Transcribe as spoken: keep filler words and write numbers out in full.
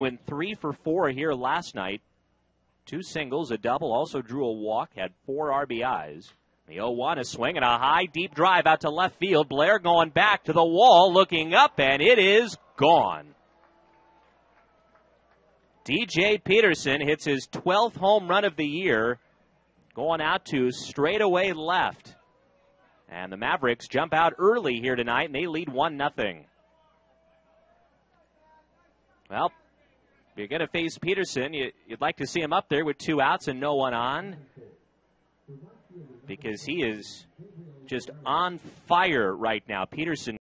went three for four here last night. Two singles, a double, also drew a walk, had four R B Is. The oh one is swinging a high, deep drive out to left field. Blair going back to the wall, looking up, and it is gone. D J Peterson hits his twelfth home run of the year, going out to straightaway left. And the Mavericks jump out early here tonight, and they lead one nothing. Well, if you're going to face Peterson, you, you'd like to see him up there with two outs and no one on, because he is just on fire right now. Peterson